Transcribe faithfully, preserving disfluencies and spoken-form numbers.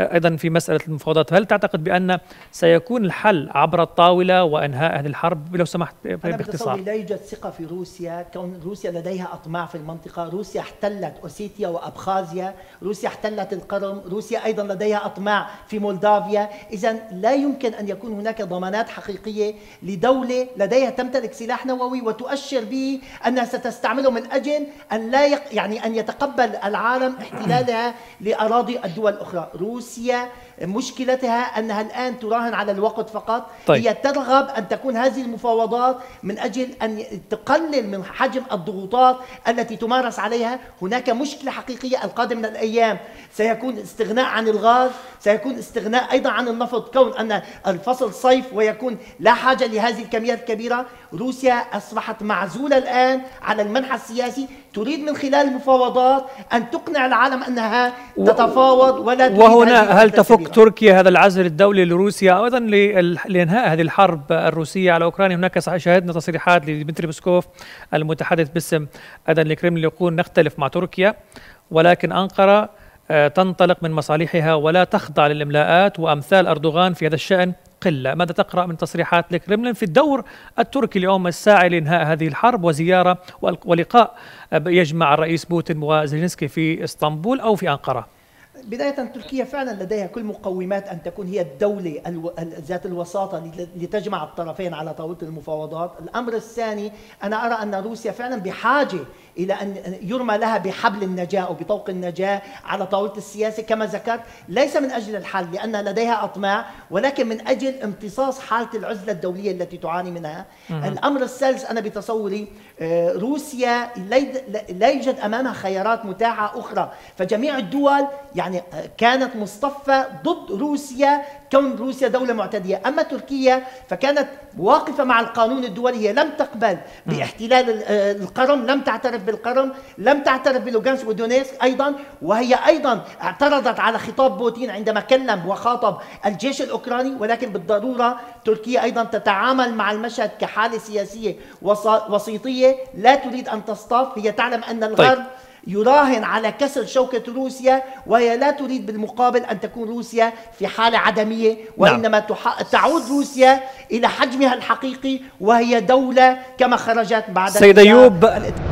أيضا في مسألة المفاوضات، هل تعتقد بأن سيكون الحل عبر الطاولة وإنهاء هذه الحرب لو سمحت باختصار؟ لا يوجد ثقة في روسيا، كون روسيا لديها أطماع في المنطقة، روسيا احتلت أوسيتيا وأبخازيا، روسيا احتلت القرم، روسيا أيضا لديها أطماع في مولدافيا، إذا لا يمكن أن يكون هناك ضمانات حقيقية لدولة لديها تمتلك سلاح نووي وتؤشر به أنها ستستعمله من أجل أن لا يق... يعني أن يتقبل العالم احتلالها لأراضي الدول الأخرى. روسيا مشكلتها أنها الآن تراهن على الوقت فقط. طيب. هي ترغب أن تكون هذه المفاوضات من أجل أن تقلل من حجم الضغوطات التي تمارس عليها. هناك مشكلة حقيقية القادمة من الأيام، سيكون استغناء عن الغاز، سيكون استغناء أيضا عن النفط، كون أن الفصل صيف ويكون لا حاجة لهذه الكميات الكبيرة. روسيا أصبحت معزولة الآن على المنحى السياسي، تريد من خلال المفاوضات أن تقنع العالم أنها تتفاوض ولا تريد. وهنا هل تفك تركيا هذا العزل الدولي لروسيا أيضا لإنهاء هذه الحرب الروسية على أوكرانيا؟ هناك شاهدنا تصريحات لديمتري بيسكوف المتحدث باسم أيضا الكرملين يقول نختلف مع تركيا، ولكن أنقرة تنطلق من مصالحها ولا تخضع للإملاءات، وأمثال أردوغان في هذا الشأن قلة. ماذا تقرأ من تصريحات الكرملين في الدور التركي اليوم الساعي لإنهاء هذه الحرب وزيارة ولقاء يجمع الرئيس بوتين وزيلينسكي في اسطنبول أو في أنقرة؟ بداية تركيا فعلا لديها كل مقومات أن تكون هي الدولة ذات الوساطة لتجمع الطرفين على طاولة المفاوضات. الأمر الثاني، أنا أرى أن روسيا فعلا بحاجة إلى أن يرمى لها بحبل النجاة أو بطوق النجاة على طاولة السياسة كما ذكرت، ليس من أجل الحل لأن لديها أطماع، ولكن من أجل امتصاص حالة العزلة الدولية التي تعاني منها. الأمر الثالث، أنا بتصوري روسيا لا يوجد أمامها خيارات متاحة أخرى، فجميع الدول يعني كانت مصطفى ضد روسيا كون روسيا دولة معتدية. أما تركيا فكانت واقفة مع القانون الدولي، هي لم تقبل باحتلال القرم، لم تعترف بالقرم، لم تعترف بلوغانسك ودونيتسك أيضا، وهي أيضا اعترضت على خطاب بوتين عندما كلم وخاطب الجيش الأوكراني. ولكن بالضرورة تركيا أيضا تتعامل مع المشهد كحالة سياسية وسيطية، لا تريد أن تصطف، هي تعلم أن الغرب طيب. يراهن على كسر شوكة روسيا، وهي لا تريد بالمقابل أن تكون روسيا في حالة عدمية، وإنما تح... تعود روسيا إلى حجمها الحقيقي، وهي دولة كما خرجت بعد سيد أيوب.